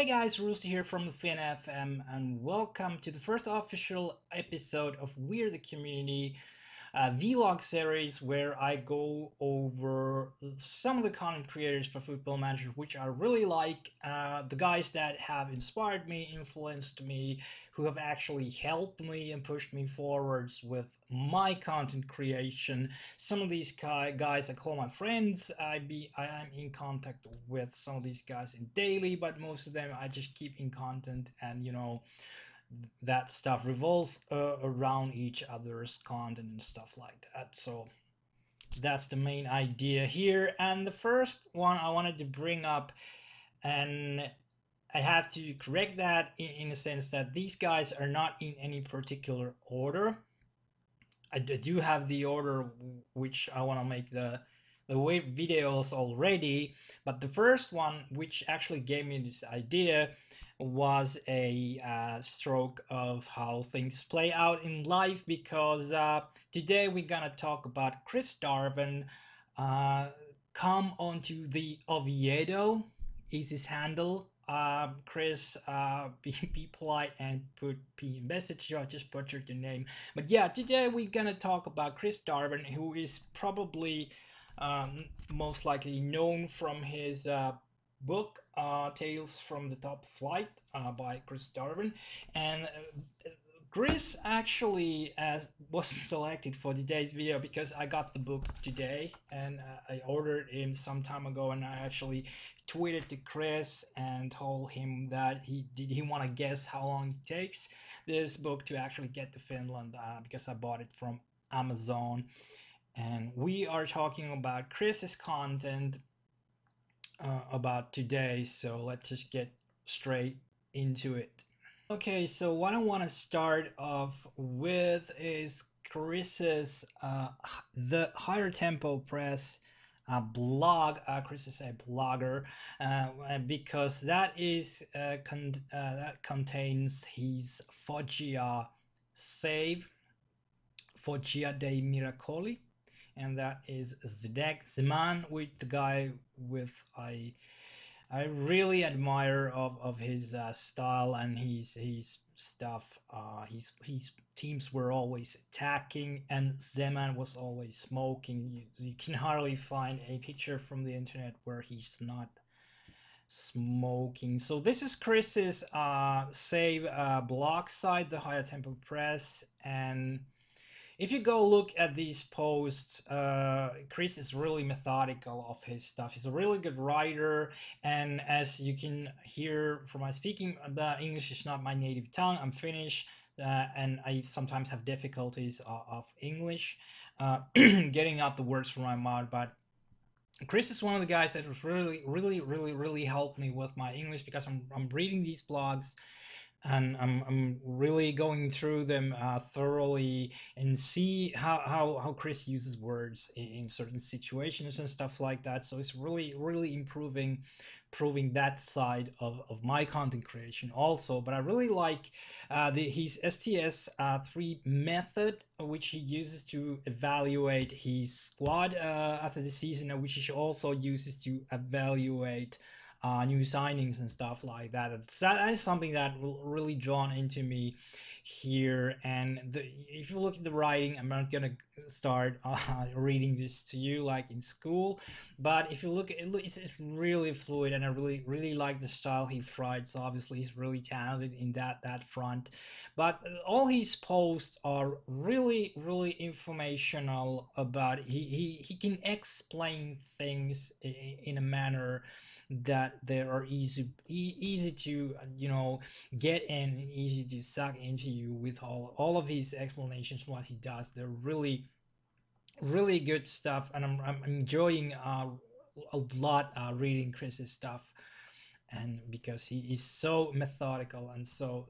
Hey guys, Roosty here from Finn FM, and welcome to the first official episode of We Are The Community vlog series, where I go over some of the content creators for Football Manager, which I really like, the guys that have inspired me, influenced me, who have actually helped me and pushed me forwards with my content creation. Some of these guys I call my friends. I am in contact with some of these guys in daily, but most of them I just keep in content, and you know, that stuff revolves around each other's content and stuff like that. So that's the main idea here. And the first one I wanted to bring up, and I have to correct that in a sense that these guys are not in any particular order. I do have the order which I want to make the videos already, but the first one which actually gave me this idea was a stroke of how things play out in life, because today we're gonna talk about Chris Darwen. Come onto the Oviedo is his handle. Chris, be polite and put P in message. I just butchered your name, but yeah, today we're gonna talk about Chris Darwen, who is probably most likely known from his book Tales from the Top Flight by Chris Darwen. And Chris actually was selected for today's video because I got the book today, and I ordered him some time ago, and I actually tweeted to Chris and told him that he want to guess how long it takes this book to actually get to Finland, because I bought it from Amazon. And we are talking about Chris's content about today, so let's just get straight into it. Okay, so what I want to start off with is Chris's the Higher Tempo Press blog. Chris is a blogger, because that is that contains his Foggia save, Foggia dei Miracoli. And that is Zedek Zeman, with the guy with I really admire of his style and his stuff. His teams were always attacking, and Zeman was always smoking. You can hardly find a picture from the internet where he's not smoking. So this is Chris's save blog site, the Higher Tempo Press, and if you go look at these posts, Chris is really methodical of his stuff. He's a really good writer, and as you can hear from my speaking, the English is not my native tongue. I'm Finnish, and I sometimes have difficulties of English, getting out the words from my mouth, but Chris is one of the guys that was really helped me with my English, because I'm reading these blogs, and I'm really going through them thoroughly and see how Chris uses words in certain situations and stuff like that. So it's really improving that side of my content creation also. But I really like his STS3 method, which he uses to evaluate his squad after the season, which he also uses to evaluate new signings and stuff like that. That is something that really drawn into me here. And if you look at the writing, I'm not gonna start reading this to you like in school, but if you look at it, it's really fluid, and I really like the style he writes. Obviously he's really talented in that front, but all his posts are really informational about he can explain things in a manner that they are easy to, you know, get in, easy to suck into you with all of his explanations, what he does. They're really good stuff, and I'm enjoying a lot reading Chris's stuff, and because he is so methodical and so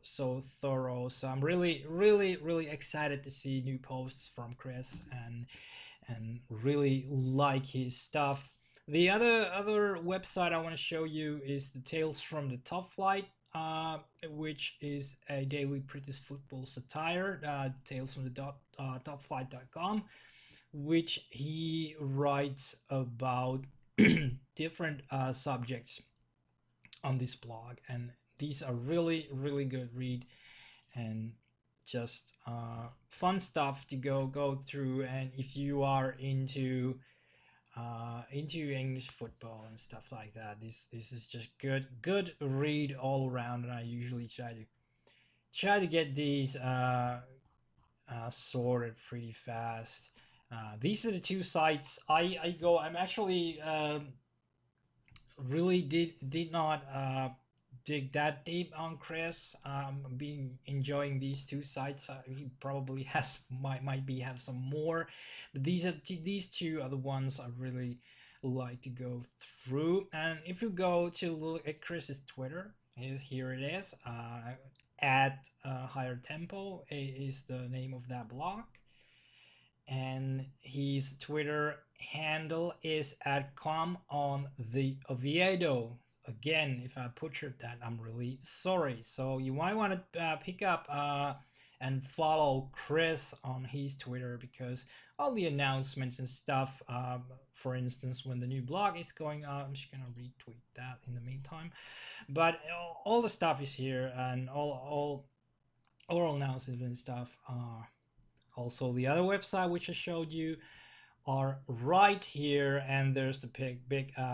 thorough. So I'm really excited to see new posts from Chris, and really like his stuff. The other website I want to show you is the Tales from the Top Flight, which is a daily British football satire, Tales from the Topflight.com, which he writes about different subjects on this blog, and These are really, really good read and just fun stuff to go through. And if you are into English football and stuff like that, this is just good read all around. And I usually try to get these sorted pretty fast. These are the two sites I go. I'm actually really did not dig that deep on Chris. Been enjoying these two sites. He probably has might have some more, but these two are the ones I really like to go through. And if you go to look at Chris's Twitter, here it is, at Higher Tempo is the name of that blog, and his Twitter handle is at ComeOnTheOviedo. Again, if I butchered that, I'm really sorry. So you might want to pick up and follow Chris on his Twitter, because all the announcements and stuff, for instance, when the new blog is going up, I'm just gonna retweet that in the meantime. But all the stuff is here, and all announcements and stuff are also the other website which I showed you are right here, and there's the big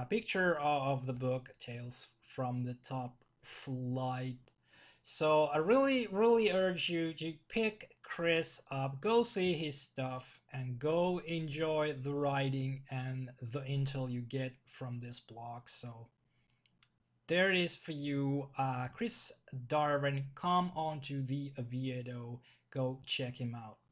picture of the book Tales from the Top Flight. So I really urge you to pick Chris up, go see his stuff, and go enjoy the writing and the intel you get from this blog. So there it is for you. Chris Darwen, ComeOnTheOviedo. Go check him out.